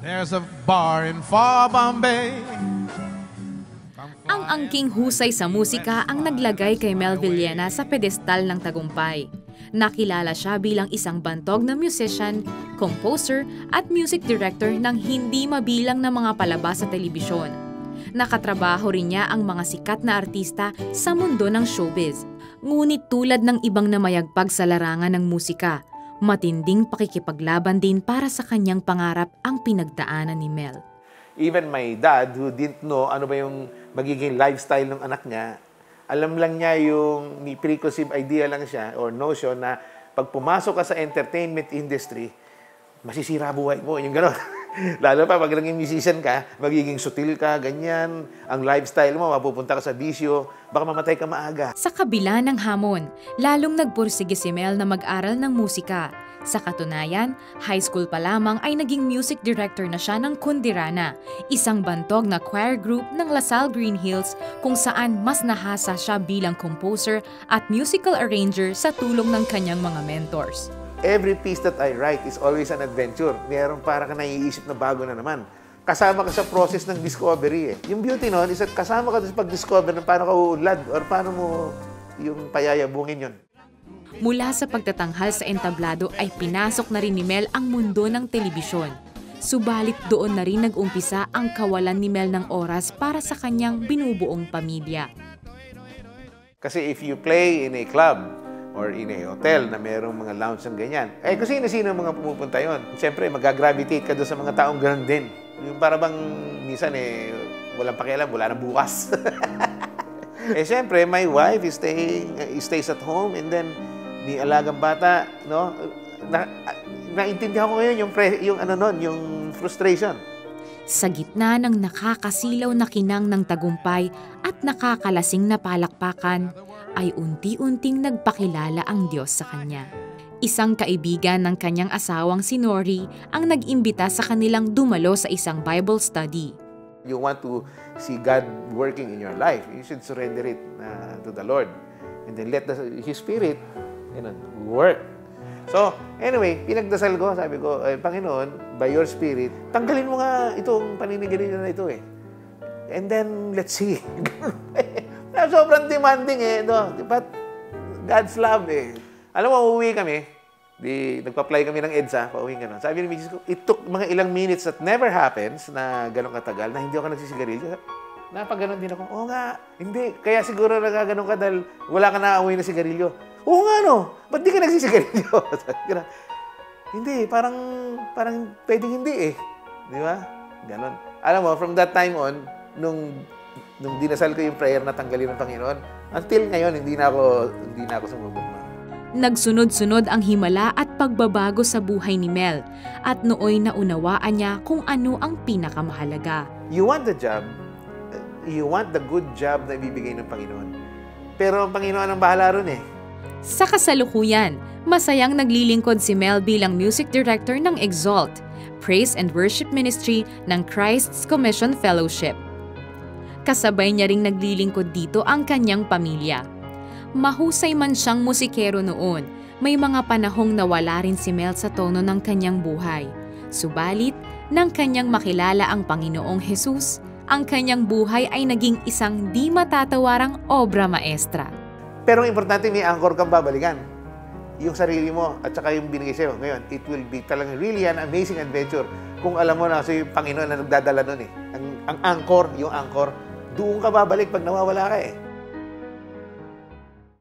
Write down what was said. There's a bar in far Bombay. Ang angking husay sa musika ang naglagay kay Mel Villena sa pedestal ng tagumpay. Nakilala siya bilang isang bantog na musician, composer at music director ng hindi mabilang na mga palabas sa telebisyon. Nakatrabaho rin niya ang mga sikat na artista sa mundo ng showbiz. Ngunit tulad ng ibang namayagpag sa larangan ng musika, matinding pakikipaglaban din para sa kanyang pangarap ang pinagdaanan ni Mel. Even my dad, who didn't know ano ba yung magiging lifestyle ng anak niya, alam lang niya yung may preconceived idea lang siya or notion na pag pumasok ka sa entertainment industry, masisira buhay mo. Yung gano'n. Lalo pa, pag naging musician ka, magiging sutil ka, ganyan. Ang lifestyle mo, mapupunta ka sa bisyo, baka mamatay ka maaga. Sa kabila ng hamon, lalong nagpursige si Mel na mag-aral ng musika. Sa katunayan, high school pa lamang ay naging music director na siya ng Kundirana, isang bantog na choir group ng LaSalle Green Hills kung saan mas nahasa siya bilang composer at musical arranger sa tulong ng kanyang mga mentors. Every piece that I write is always an adventure. Meron para ka naiisip na bago na naman. Kasama ka sa process ng discovery eh. Yung beauty noon is kasama ka sa pag-discover ng paano ka uunlad or paano mo yung payayabungin yon. Mula sa pagtatanghal sa entablado ay pinasok na rin ni Mel ang mundo ng telebisyon. Subalit doon na rin nag-umpisa ang kawalan ni Mel ng oras para sa kanyang binubuong pamilya. Kasi if you play in a club or in a hotel na mayroong mga lounge ng ganyan, eh kasi sino mga pumupunta yon. Siyempre magagravitate ka doon sa mga taong ganun din. Yung para bang minsan eh walang pakialam, wala na bukas. Eh siyempre my wife is stays at home and then ni alagang bata, no? Naintindihan ko ngayon yung frustration. Sa gitna ng nakakasilaw na kinang ng tagumpay at nakakalasing na palakpakan, ay unti-unting nagpakilala ang Diyos sa kanya. Isang kaibigan ng kanyang asawang si Nori ang nag-imbita sa kanilang dumalo sa isang Bible study. You want to see God working in your life, you should surrender it to the Lord. And then let His Spirit work. So, anyway, pinagdasal ko, sabi ko, Panginoon, by your Spirit, tanggalin mo nga itong paninigarilyo na ito eh. And then, let's see. Sobrang demanding eh, no? But God's love eh. Alam mo, uuwi kami, nagpa-apply kami ng EDSA, pauwi ka nun. Sabi ni Mrs. ko, it took mga ilang minutes that never happens na gano'ng katagal, na hindi ako nagsisigarilyo. Napag-ganon din ako, oo nga, hindi. Kaya siguro nagaganon ka dahil wala ka na-away na sigarilyo. Oo nga no, ba't di ka nagsisigarilyo? Hindi, parang pwedeng hindi eh. Di ba? Ganon. Alam mo, from that time on, nung dinasal ko yung prayer na tanggalin ng Panginoon, until ngayon, hindi na ako sumubok na. Nagsunod-sunod ang himala at pagbabago sa buhay ni Mel at nooy naunawaan niya kung ano ang pinakamahalaga. You want the job, you want the good job na ibibigay ng Panginoon. Pero ang Panginoon ang bahala ron eh. Sa kasalukuyan, masayang naglilingkod si Mel bilang music director ng Exalt, Praise and Worship Ministry ng Christ's Commission Fellowship. Kasabay niya ring naglilingkod dito ang kanyang pamilya. Mahusay man siyang musikero noon, may mga panahong nawala rin si Mel sa tono ng kanyang buhay. Subalit, nang kanyang makilala ang Panginoong Jesus, ang kanyang buhay ay naging isang di matatawarang obra maestra. Pero ang importante, may anchor kang babalikan. Yung sarili mo at saka yung binigay sa'yo. Ngayon, it will be talagang really an amazing adventure kung alam mo na sa'yo yung Panginoon na nagdadala nun eh. Ang anchor, doon ka babalik pag nawawala ka eh.